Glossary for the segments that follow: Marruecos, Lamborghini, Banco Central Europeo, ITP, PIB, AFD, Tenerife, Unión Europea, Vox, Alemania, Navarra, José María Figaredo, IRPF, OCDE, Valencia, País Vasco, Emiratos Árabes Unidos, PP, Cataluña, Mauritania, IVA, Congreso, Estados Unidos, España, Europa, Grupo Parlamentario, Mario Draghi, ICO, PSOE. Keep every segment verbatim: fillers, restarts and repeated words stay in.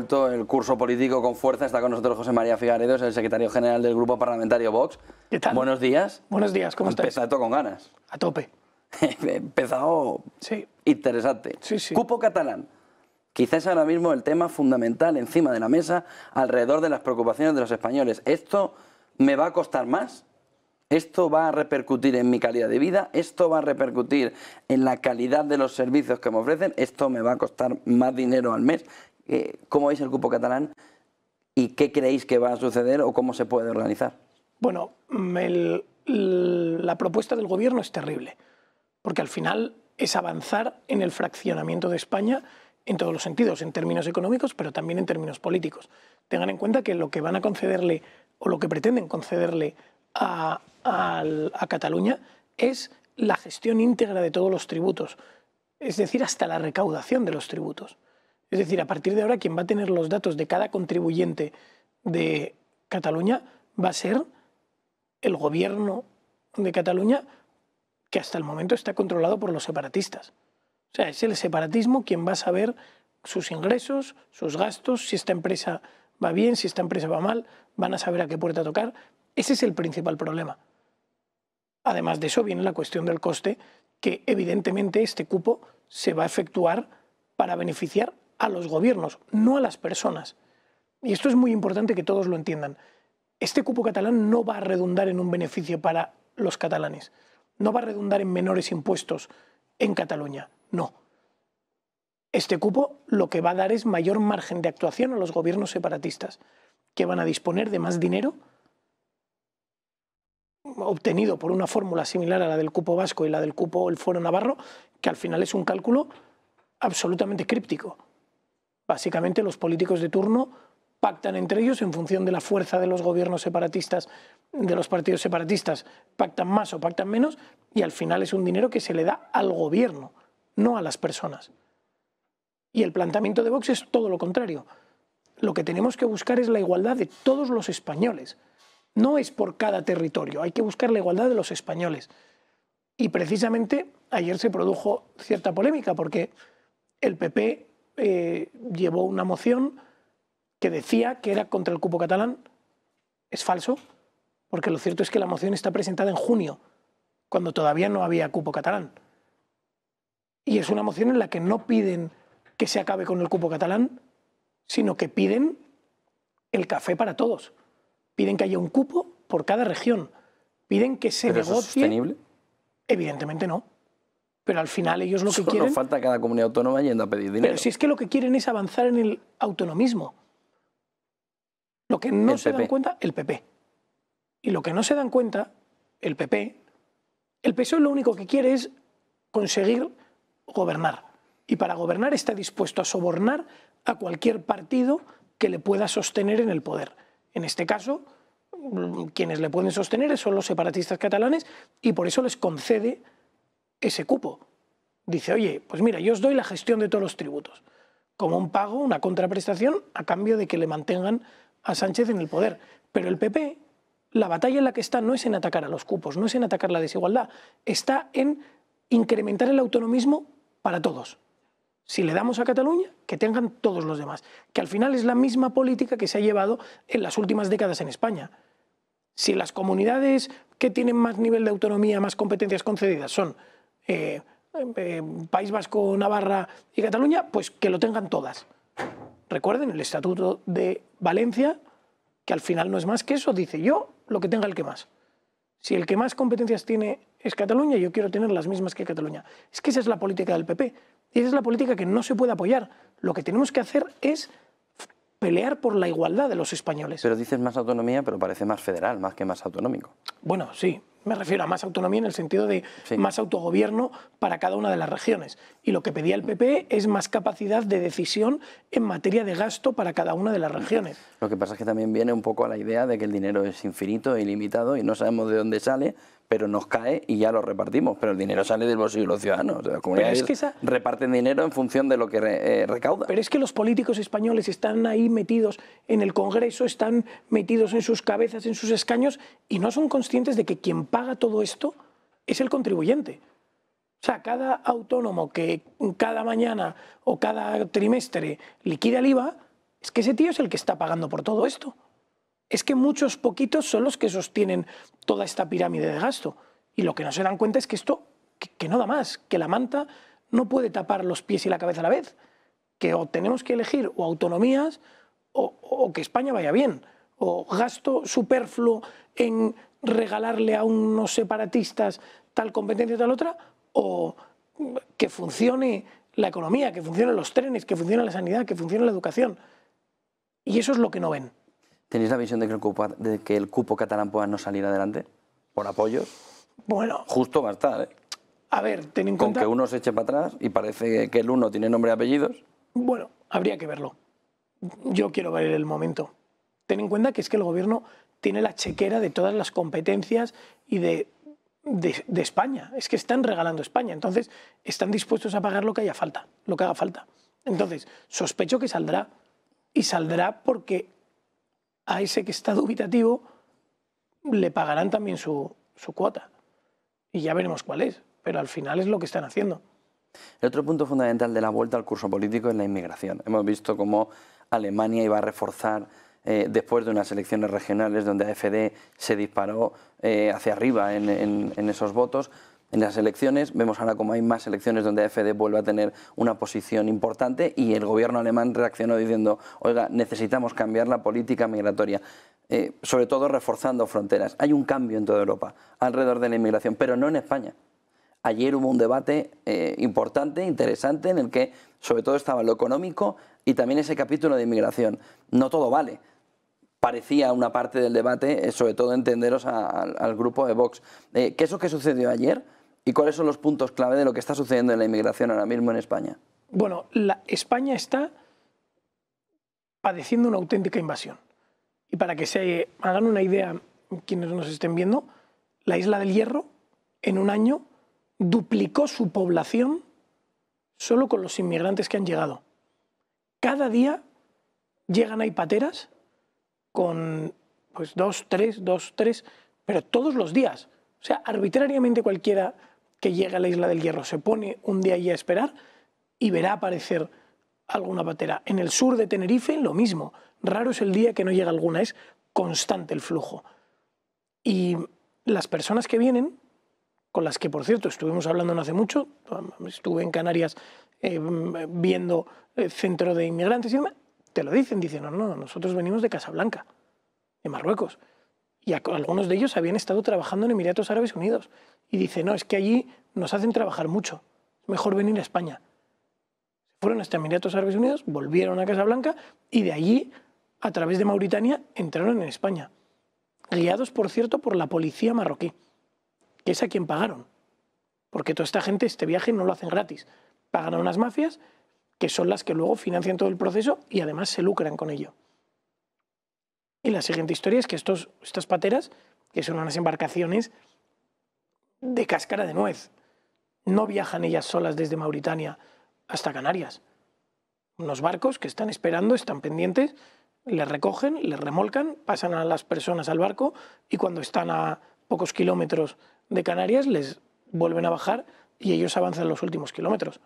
vuelto el curso político con fuerza. Está con nosotros José María Figaredo, es el secretario general del Grupo Parlamentario Vox. ¿Qué tal? Buenos días. Buenos días, ¿cómo estáis? Empezado con ganas. A tope. Empezado sí. Interesante. Sí, sí. Cupo catalán. Quizás ahora mismo el tema fundamental encima de la mesa alrededor de las preocupaciones de los españoles. ¿Esto me va a costar más? ¿Esto va a repercutir en mi calidad de vida? ¿Esto va a repercutir en la calidad de los servicios que me ofrecen? ¿Esto me va a costar más dinero al mes? ¿Cómo veis el cupo catalán y qué creéis que va a suceder o cómo se puede organizar? Bueno, el, la propuesta del gobierno es terrible, porque al final es avanzar en el fraccionamiento de España en todos los sentidos, en términos económicos, pero también en términos políticos. Tengan en cuenta que lo que van a concederle o lo que pretenden concederle a, a, a Cataluña es la gestión íntegra de todos los tributos, es decir, hasta la recaudación de los tributos. Es decir, a partir de ahora quien va a tener los datos de cada contribuyente de Cataluña va a ser el gobierno de Cataluña, que hasta el momento está controlado por los separatistas. O sea, es el separatismo quien va a saber sus ingresos, sus gastos, si esta empresa va bien, si esta empresa va mal, van a saber a qué puerta tocar. Ese es el principal problema. Además de eso viene la cuestión del coste, que evidentemente este cupo se va a efectuar para beneficiar a los gobiernos, no a las personas. Y esto es muy importante que todos lo entiendan. Este cupo catalán no va a redundar en un beneficio para los catalanes, no va a redundar en menores impuestos en Cataluña, no. Este cupo lo que va a dar es mayor margen de actuación a los gobiernos separatistas, que van a disponer de más dinero obtenido por una fórmula similar a la del cupo vasco y la del cupo el Foro Navarro, que al final es un cálculo absolutamente críptico. Básicamente los políticos de turno pactan entre ellos en función de la fuerza de los gobiernos separatistas, de los partidos separatistas, pactan más o pactan menos y al final es un dinero que se le da al gobierno, no a las personas. Y el planteamiento de Vox es todo lo contrario. Lo que tenemos que buscar es la igualdad de todos los españoles. No es por cada territorio, hay que buscar la igualdad de los españoles. Y precisamente ayer se produjo cierta polémica porque el P P... Eh, llevó una moción que decía que era contra el cupo catalán. Es falso, porque lo cierto es que la moción está presentada en junio, cuando todavía no había cupo catalán. Y es una moción en la que no piden que se acabe con el cupo catalán, sino que piden el café para todos. Piden que haya un cupo por cada región. Piden que se negocie. ¿Pero eso es sostenible? Evidentemente no. Pero al final ellos lo que quieren... Solo falta cada comunidad autónoma yendo a pedir dinero. Pero si es que lo que quieren es avanzar en el autonomismo. Lo que no se dan cuenta, el P P. Y lo que no se dan cuenta, el P P, el P S O E lo único que quiere es conseguir gobernar. Y para gobernar está dispuesto a sobornar a cualquier partido que le pueda sostener en el poder. En este caso, quienes le pueden sostener son los separatistas catalanes y por eso les concede ese cupo. Dice, oye, pues mira, yo os doy la gestión de todos los tributos, como un pago, una contraprestación, a cambio de que le mantengan a Sánchez en el poder. Pero el P P, la batalla en la que está no es en atacar a los cupos, no es en atacar la desigualdad, está en incrementar el autonomismo para todos. Si le damos a Cataluña, que tengan todos los demás, que al final es la misma política que se ha llevado en las últimas décadas en España. Si las comunidades que tienen más nivel de autonomía, más competencias concedidas son... Eh, eh, País Vasco, Navarra y Cataluña, pues que lo tengan todas. Recuerden el Estatuto de Valencia, que al final no es más que eso, dice yo, lo que tenga el que más. Si el que más competencias tiene es Cataluña, yo quiero tener las mismas que Cataluña. Es que esa es la política del P P, y esa es la política que no se puede apoyar. Lo que tenemos que hacer es pelear por la igualdad de los españoles. Pero dices más autonomía, pero parece más federal, más que más autonómico. Bueno, sí. Me refiero a más autonomía en el sentido de sí. más autogobierno para cada una de las regiones. Y lo que pedía el P P es más capacidad de decisión en materia de gasto para cada una de las regiones. Lo que pasa es que también viene un poco a la idea de que el dinero es infinito e ilimitado y no sabemos de dónde sale, pero nos cae y ya lo repartimos. Pero el dinero sale del bolsillo de los ciudadanos. Las comunidades pero es que esa... reparten dinero en función de lo que re, eh, recauda. Pero es que los políticos españoles están ahí metidos en el Congreso, están metidos en sus cabezas, en sus escaños y no son conscientes de que quien paga todo esto es el contribuyente. O sea, cada autónomo que cada mañana o cada trimestre liquida el I V A Es que ese tío es el que está pagando por todo esto. Es que muchos poquitos son los que sostienen toda esta pirámide de gasto. Y lo que no se dan cuenta es que esto, que, que no da más, que la manta no puede tapar los pies y la cabeza a la vez. Que o tenemos que elegir o autonomías o, o que España vaya bien. O gasto superfluo en regalarle a unos separatistas tal competencia y tal otra, o que funcione la economía, que funcionen los trenes, que funcione la sanidad, que funcione la educación. Y eso es lo que no ven. ¿Tenéis la visión de que el cupo, de que el cupo catalán pueda no salir adelante por apoyos? Bueno, justo va a estar, ¿eh? A ver, ten en cuenta... Con que uno se eche para atrás y parece que el uno tiene nombre y apellidos. Bueno, habría que verlo. Yo quiero ver el momento. Ten en cuenta que es que el gobierno tiene la chequera de todas las competencias y de, de, de España. Es que están regalando España. Entonces, están dispuestos a pagar lo que haya falta, lo que haga falta. Entonces, sospecho que saldrá. Y saldrá porque a ese que está dubitativo le pagarán también su, su cuota. Y ya veremos cuál es. Pero al final es lo que están haciendo. El otro punto fundamental de la vuelta al curso político es la inmigración. Hemos visto cómo Alemania iba a reforzar... Eh, después de unas elecciones regionales donde A F D se disparó eh, hacia arriba en, en, en esos votos, en las elecciones, vemos ahora como hay más elecciones donde A F D vuelve a tener una posición importante y el gobierno alemán reaccionó diciendo, oiga, necesitamos cambiar la política migratoria, eh, sobre todo reforzando fronteras. Hay un cambio en toda Europa alrededor de la inmigración, pero no en España. Ayer hubo un debate eh, importante, interesante, en el que sobre todo estaba lo económico y también ese capítulo de inmigración. No todo vale. Parecía una parte del debate, sobre todo entenderos a, a, al grupo de Vox. Eh, ¿Qué es lo que sucedió ayer y cuáles son los puntos clave de lo que está sucediendo en la inmigración ahora mismo en España? Bueno, la, España está padeciendo una auténtica invasión. Y para que se hagan una idea quienes nos estén viendo, la Isla del Hierro en un año duplicó su población solo con los inmigrantes que han llegado. Cada día llegan ahí pateras con pues dos, tres, dos, tres, pero todos los días. O sea, arbitrariamente cualquiera que llegue a la Isla del Hierro se pone un día allí a esperar y verá aparecer alguna patera. En el sur de Tenerife, lo mismo. Raro es el día que no llega alguna, es constante el flujo. Y las personas que vienen, con las que, por cierto, estuvimos hablando no hace mucho, estuve en Canarias eh, viendo el centro de inmigrantes y demás, te lo dicen, dicen, no, no, nosotros venimos de Casablanca, de Marruecos. Y a, algunos de ellos habían estado trabajando en Emiratos Árabes Unidos. Y dicen, no, es que allí nos hacen trabajar mucho, es mejor venir a España. Fueron hasta Emiratos Árabes Unidos, volvieron a Casablanca y de allí, a través de Mauritania, entraron en España. Guiados, por cierto, por la policía marroquí, que es a quien pagaron. Porque toda esta gente, este viaje, no lo hacen gratis. Pagan a unas mafias que son las que luego financian todo el proceso y además se lucran con ello. Y la siguiente historia es que estos, estas pateras, que son unas embarcaciones de cáscara de nuez, no viajan ellas solas desde Mauritania hasta Canarias. Unos barcos que están esperando, están pendientes, les recogen, les remolcan, pasan a las personas al barco y cuando están a pocos kilómetros de Canarias les vuelven a bajar y ellos avanzan los últimos kilómetros.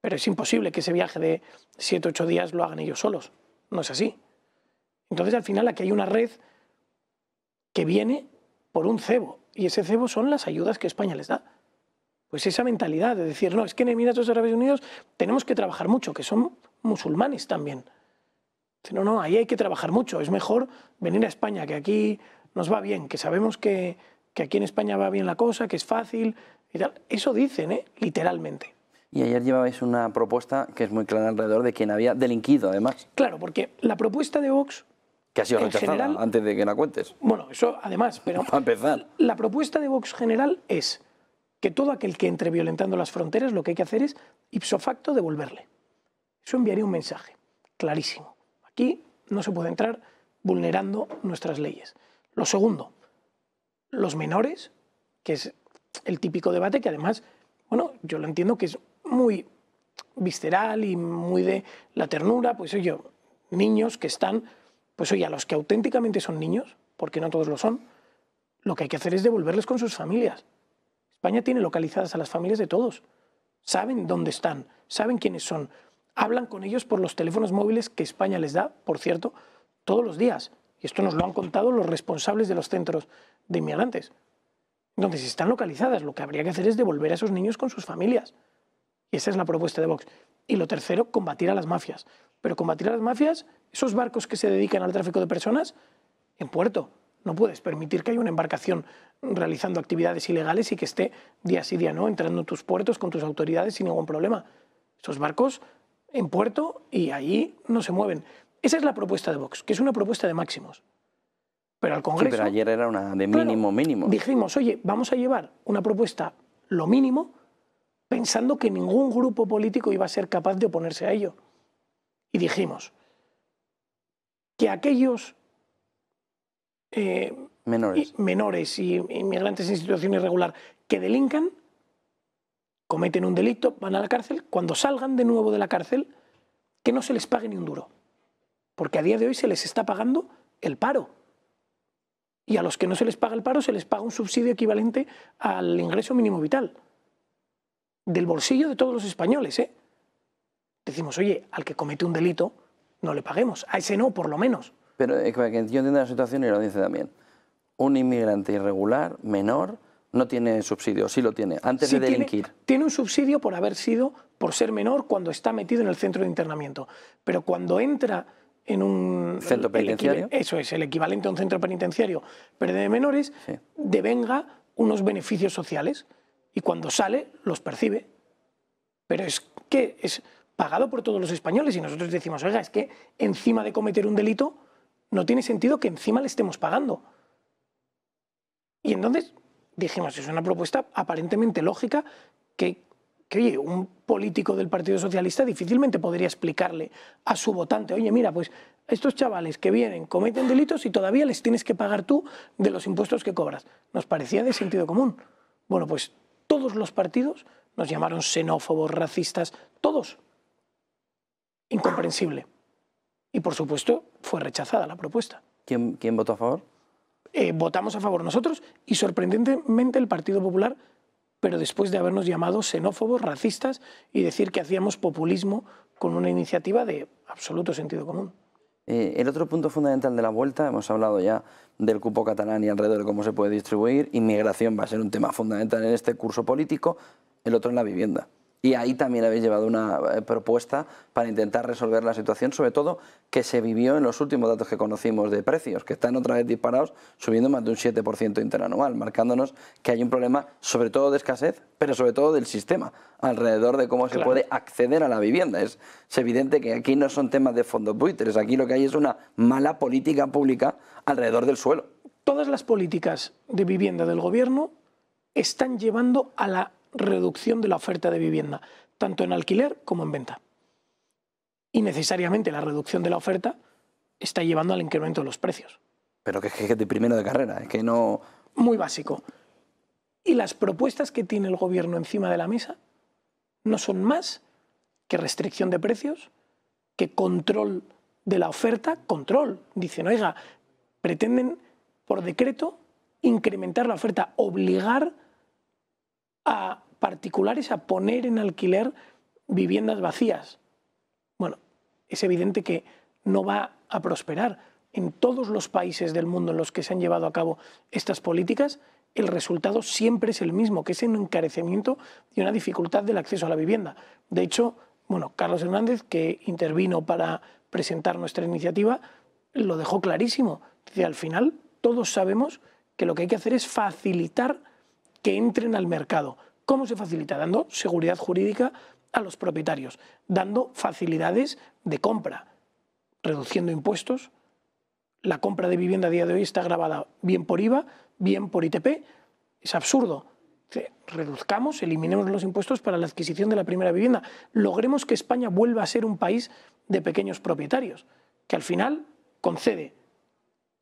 Pero es imposible que ese viaje de siete u ocho días lo hagan ellos solos. No es así. Entonces, al final, aquí hay una red que viene por un cebo. Y ese cebo son las ayudas que España les da. Pues esa mentalidad de decir, no, es que en Emiratos Árabes Unidos tenemos que trabajar mucho, que son musulmanes también. No, no, ahí hay que trabajar mucho. Es mejor venir a España, que aquí nos va bien, que sabemos que, que aquí en España va bien la cosa, que es fácil y tal. Eso dicen, ¿eh? Literalmente. Y ayer llevabais una propuesta que es muy clara alrededor de quien había delinquido, además. Claro, porque la propuesta de Vox... Que ha sido rechazada general, antes de que la cuentes. Bueno, eso además, pero... Para empezar. La propuesta de Vox general es que todo aquel que entre violentando las fronteras, lo que hay que hacer es, ipso facto, devolverle. Eso enviaría un mensaje clarísimo. Aquí no se puede entrar vulnerando nuestras leyes. Lo segundo, los menores, que es el típico debate que además, bueno, yo lo entiendo que es... muy visceral y muy de la ternura, pues oye, niños que están, pues oye, a los que auténticamente son niños, porque no todos lo son, lo que hay que hacer es devolverles con sus familias. España tiene localizadas a las familias de todos, saben dónde están, saben quiénes son. hablan con ellos por los teléfonos móviles que España les da, por cierto, todos los días. Y esto nos lo han contado los responsables de los centros de inmigrantes. Entonces, están localizadas. Lo que habría que hacer es devolver a esos niños con sus familias. Y esa es la propuesta de Vox. Y lo tercero, combatir a las mafias. Pero combatir a las mafias, esos barcos que se dedican al tráfico de personas, en puerto. No puedes permitir que haya una embarcación realizando actividades ilegales y que esté día sí día no, entrando en tus puertos con tus autoridades sin ningún problema. Esos barcos en puerto y allí no se mueven. Esa es la propuesta de Vox, que es una propuesta de máximos. Pero al Congreso... Sí, pero ayer era una de mínimo, claro, mínimo. Dijimos, oye, vamos a llevar una propuesta lo mínimo pensando que ningún grupo político iba a ser capaz de oponerse a ello. Y dijimos que aquellos eh, menores. Y, menores y inmigrantes en situación irregular que delincan, cometen un delito, van a la cárcel, cuando salgan de nuevo de la cárcel, que no se les pague ni un duro. Porque a día de hoy se les está pagando el paro. Y a los que no se les paga el paro se les paga un subsidio equivalente al ingreso mínimo vital. Del bolsillo de todos los españoles, ¿eh? Decimos, oye, al que comete un delito no le paguemos. A ese no, por lo menos. Pero es que yo entiendo la situación y lo dice también. Un inmigrante irregular, menor, no tiene subsidio. Sí lo tiene, antes sí, de delinquir. Tiene, tiene un subsidio por haber sido, por ser menor, cuando está metido en el centro de internamiento. Pero cuando entra... en un centro penitenciario. El, eso es, el equivalente a un centro penitenciario, pero de menores, sí, devenga unos beneficios sociales y cuando sale los percibe. Pero es que es pagado por todos los españoles y nosotros decimos, oiga, es que encima de cometer un delito no tiene sentido que encima le estemos pagando. Y entonces dijimos, es una propuesta aparentemente lógica que... que oye, un político del Partido Socialista difícilmente podría explicarle a su votante, oye, mira, pues estos chavales que vienen cometen delitos y todavía les tienes que pagar tú de los impuestos que cobras. Nos parecía de sentido común. Bueno, pues todos los partidos nos llamaron xenófobos, racistas, todos. Incomprensible. Y por supuesto fue rechazada la propuesta. ¿Quién, quién votó a favor? Eh, votamos a favor nosotros y sorprendentemente el Partido Popular, pero después de habernos llamado xenófobos, racistas y decir que hacíamos populismo con una iniciativa de absoluto sentido común. Eh, el otro punto fundamental de la vuelta, hemos hablado ya del cupo catalán y alrededor de cómo se puede distribuir, inmigración va a ser un tema fundamental en este curso político, el otro en la vivienda. Y ahí también habéis llevado una propuesta para intentar resolver la situación, sobre todo que se vivió en los últimos datos que conocimos de precios, que están otra vez disparados, subiendo más de un siete por ciento interanual, marcándonos que hay un problema sobre todo de escasez, pero sobre todo del sistema, alrededor de cómo se puede acceder a la vivienda. Es, es evidente que aquí no son temas de fondos buitres, aquí lo que hay es una mala política pública alrededor del suelo. Todas las políticas de vivienda del gobierno están llevando a la reducción de la oferta de vivienda, tanto en alquiler como en venta. Y necesariamente la reducción de la oferta está llevando al incremento de los precios. Pero que es que de primero de carrera, es que no... Muy básico. Y las propuestas que tiene el gobierno encima de la mesa no son más que restricción de precios, que control de la oferta, control. Dicen, oiga, pretenden por decreto incrementar la oferta, obligar a particulares a poner en alquiler viviendas vacías. Bueno, es evidente que no va a prosperar. En todos los países del mundo en los que se han llevado a cabo estas políticas, el resultado siempre es el mismo, que es un encarecimiento y una dificultad del acceso a la vivienda. De hecho, bueno, Carlos Hernández, que intervino para presentar nuestra iniciativa, lo dejó clarísimo. Dice, al final, todos sabemos que lo que hay que hacer es facilitar que entren al mercado. ¿Cómo se facilita? Dando seguridad jurídica a los propietarios, dando facilidades de compra, reduciendo impuestos. La compra de vivienda a día de hoy está gravada bien por I V A, bien por I T P. Es absurdo. Reduzcamos, eliminemos los impuestos para la adquisición de la primera vivienda. Logremos que España vuelva a ser un país de pequeños propietarios, que al final concede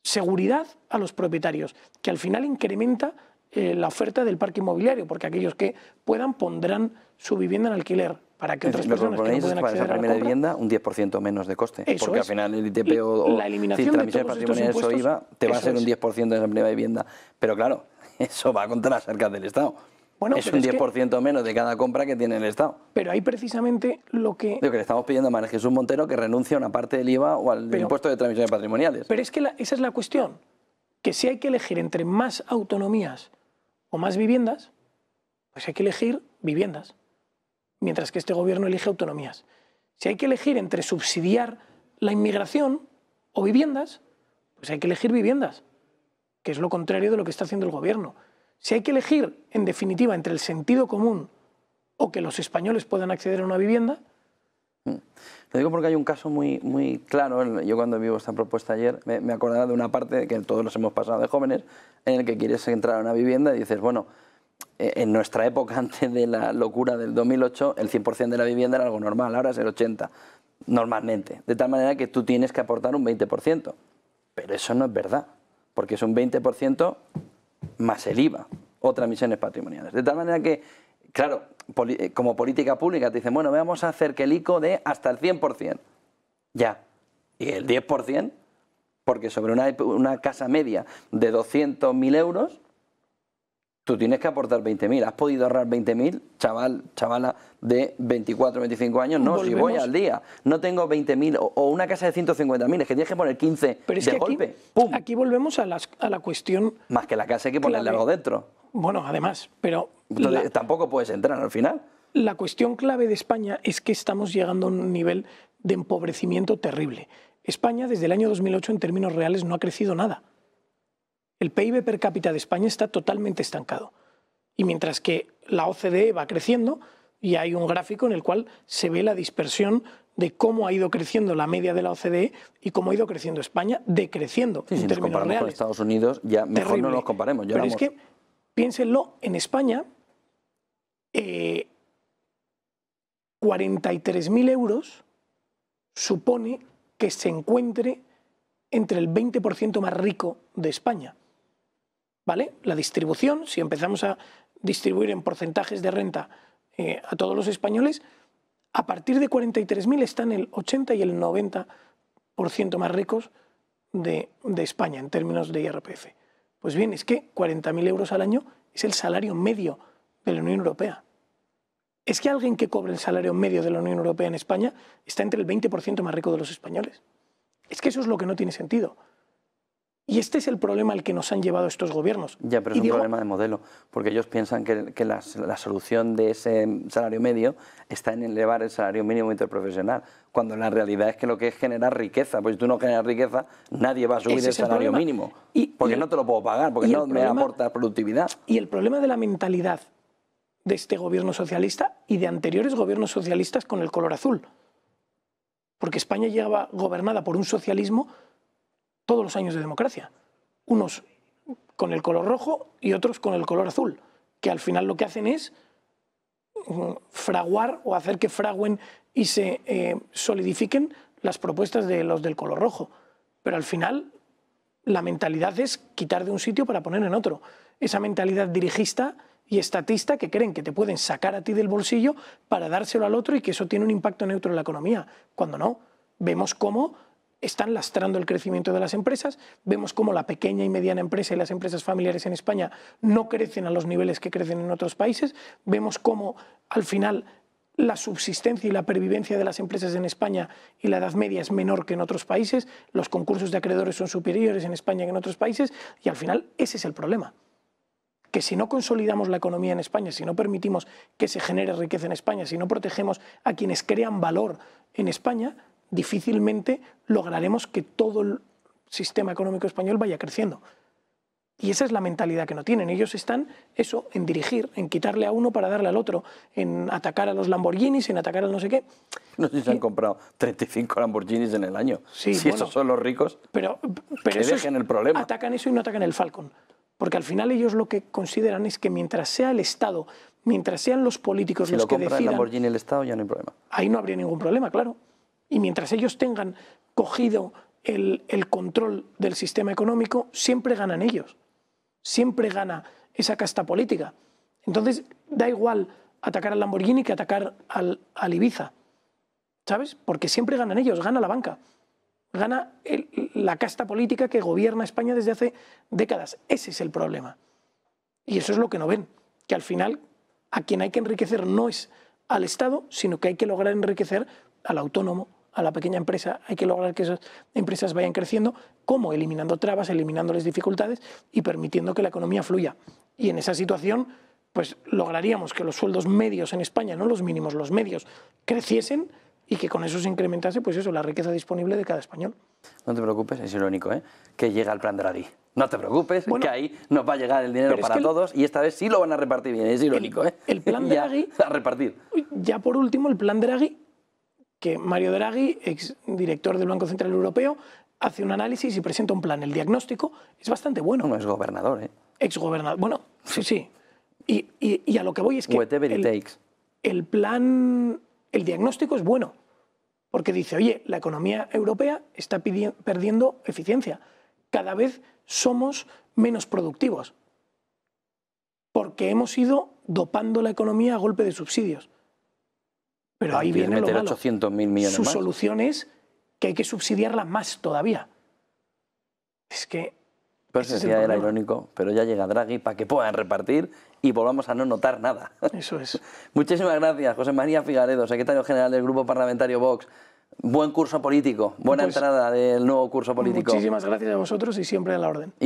seguridad a los propietarios, que al final incrementa la oferta del parque inmobiliario, porque aquellos que puedan pondrán su vivienda en alquiler para que otras personas que no pueden acceder para esa primera vivienda un diez por ciento menos de coste, eso porque es. Al final el I T P o la eliminación de todos estos impuestos, eso I V A te va a ser un diez por ciento de esa primera vivienda, pero claro, eso va contra las arcas del Estado. Bueno, es un diez por ciento que, menos de cada compra que tiene el Estado. Pero ahí precisamente lo que... Lo que le estamos pidiendo a María Jesús Montero que renuncie a una parte del I V A o al pero, impuesto de transmisiones patrimoniales. Pero es que la, esa es la cuestión, que si hay que elegir entre más autonomías o más viviendas, pues hay que elegir viviendas, mientras que este gobierno elige autonomías. Si hay que elegir entre subsidiar la inmigración o viviendas, pues hay que elegir viviendas, que es lo contrario de lo que está haciendo el gobierno. Si hay que elegir, en definitiva, entre el sentido común o que los españoles puedan acceder a una vivienda... Lo digo porque hay un caso muy, muy claro. Yo cuando vivo esta propuesta ayer me, me acordaba de una parte que todos nos hemos pasado de jóvenes, en el que quieres entrar a una vivienda y dices, bueno, en nuestra época antes de la locura del dos mil ocho, el cien por ciento de la vivienda era algo normal, ahora es el ochenta por ciento, normalmente. De tal manera que tú tienes que aportar un veinte por ciento. Pero eso no es verdad, porque es un veinte por ciento... más el I V A o transmisiones patrimoniales. De tal manera que, claro, como política pública te dicen, bueno, vamos a hacer que el I C O dé hasta el cien por ciento. Ya. Y el diez por ciento, porque sobre una, una casa media de doscientos mil euros, tú tienes que aportar veinte mil. ¿Has podido ahorrar veinte mil, chaval, chavala de veinticuatro, veinticinco años? No, ¿volvemos? Si voy al día, no tengo veinte mil o, o una casa de ciento cincuenta mil, es que tienes que poner quince. Pero es de que golpe. Aquí, ¡pum! Aquí volvemos a, las, a la cuestión... Más que la casa hay que ponerle algo dentro. Bueno, además, pero... Entonces, la, tampoco puedes entrar al final. La cuestión clave de España es que estamos llegando a un nivel de empobrecimiento terrible. España desde el año dos mil ocho en términos reales no ha crecido nada. El P I B per cápita de España está totalmente estancado. Y mientras que la O C D E va creciendo, y hay un gráfico en el cual se ve la dispersión de cómo ha ido creciendo la media de la O C D E y cómo ha ido creciendo España, decreciendo. Sí, en si nos comparamos reales. Con Estados Unidos, ya mejor terrible. No nos comparemos. Lloramos. Pero es que, piénsenlo, en España, eh, cuarenta y tres mil euros supone que se encuentre entre el veinte por ciento más rico de España. ¿Vale? La distribución, si empezamos a distribuir en porcentajes de renta eh, a todos los españoles, a partir de cuarenta y tres mil están el ochenta y el noventa por ciento más ricos de, de España en términos de I R P F. Pues bien, es que cuarenta mil euros al año es el salario medio de la Unión Europea. Es que alguien que cobre el salario medio de la Unión Europea en España está entre el veinte por ciento más rico de los españoles. Es que eso es lo que no tiene sentido. Y este es el problema al que nos han llevado estos gobiernos. Ya, pero es y un digo... problema de modelo, porque ellos piensan que, que la, la solución de ese salario medio está en elevar el salario mínimo interprofesional, cuando la realidad es que lo que es generar riqueza, pues si tú no generas riqueza, nadie va a subir el salario problema. mínimo, y, porque y, no te lo puedo pagar, porque no problema, me aporta productividad. Y el problema de la mentalidad de este gobierno socialista y de anteriores gobiernos socialistas con el color azul. Porque España llegaba gobernada por un socialismo todos los años de democracia. Unos con el color rojo y otros con el color azul, que al final lo que hacen es fraguar o hacer que fraguen y se eh, solidifiquen las propuestas de los del color rojo. Pero al final la mentalidad es quitar de un sitio para poner en otro. Esa mentalidad dirigista y estatista que creen que te pueden sacar a ti del bolsillo para dárselo al otro y que eso tiene un impacto neutro en la economía, cuando no. Vemos cómo están lastrando el crecimiento de las empresas, vemos cómo la pequeña y mediana empresa y las empresas familiares en España no crecen a los niveles que crecen en otros países, vemos cómo al final la subsistencia y la pervivencia de las empresas en España y la edad media es menor que en otros países, los concursos de acreedores son superiores en España que en otros países y al final ese es el problema. Que si no consolidamos la economía en España, si no permitimos que se genere riqueza en España, si no protegemos a quienes crean valor en España, difícilmente lograremos que todo el sistema económico español vaya creciendo. Y esa es la mentalidad que no tienen. Ellos están eso en dirigir, en quitarle a uno para darle al otro, en atacar a los Lamborghinis, en atacar al no sé qué. No sé si se han comprado treinta y cinco Lamborghinis en el año. Sí, si bueno, esos son los ricos, pero, pero que dejen el problema. Atacan eso y no atacan el Falcon. Porque al final ellos lo que consideran es que mientras sea el Estado, mientras sean los políticos los que decidan... Si lo compra el Lamborghini el Estado ya no hay problema. Ahí no habría ningún problema, claro. Y mientras ellos tengan cogido el, el control del sistema económico, siempre ganan ellos. Siempre gana esa casta política. Entonces da igual atacar al Lamborghini que atacar al, al Ibiza. ¿Sabes? Porque siempre ganan ellos, gana la banca. Gana el, la casta política que gobierna España desde hace décadas. Ese es el problema. Y eso es lo que no ven. que al final a quien hay que enriquecer no es al Estado, sino que hay que lograr enriquecer al autónomo, a la pequeña empresa. Hay que lograr que esas empresas vayan creciendo, ¿cómo? Eliminando trabas, eliminándoles dificultades y permitiendo que la economía fluya. Y en esa situación, pues lograríamos que los sueldos medios en España, no los mínimos, los medios, creciesen y que con eso se incrementase, pues eso, la riqueza disponible de cada español. No te preocupes, es irónico, ¿eh?, que llega el plan Draghi. No te preocupes, bueno, que ahí nos va a llegar el dinero para es que todos el, y esta vez sí lo van a repartir bien, es irónico. El, ¿eh? el plan Draghi... a repartir. Ya por último, el plan Draghi, que Mario Draghi, exdirector del Banco Central Europeo, hace un análisis y presenta un plan. El diagnóstico es bastante bueno. No es gobernador, ¿eh? Exgobernador, bueno, sí, sí. Y, y, y a lo que voy es que Whatever el, it takes. el plan... El diagnóstico es bueno, porque dice, oye, la economía europea está perdiendo eficiencia. Cada vez somos menos productivos, porque hemos ido dopando la economía a golpe de subsidios. Pero ahí viene lo malo. ochocientos mil millones Su más. solución es que hay que subsidiarla más todavía. Es que... Pues ese era irónico, pero ya llega Draghi para que puedan repartir y volvamos a no notar nada. Eso es. Muchísimas gracias, José María Figaredo, secretario general del Grupo Parlamentario Vox. Buen curso político, buena pues, entrada del nuevo curso político. Muchísimas gracias a vosotros y siempre a la orden. Y